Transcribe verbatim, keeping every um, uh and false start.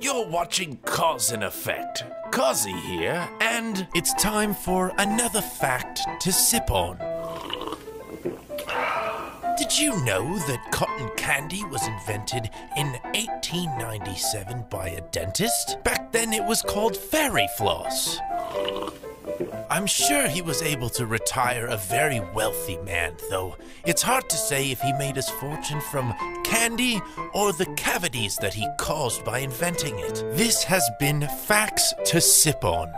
You're watching Cause and Effect. Causey here, and it's time for another fact to sip on. Did you know that cotton candy was invented in eighteen ninety-seven by a dentist? Back then it was called fairy floss. I'm sure he was able to retire a very wealthy man, though it's hard to say if he made his fortune from candy or the cavities that he caused by inventing it. This has been Facts to Sip On.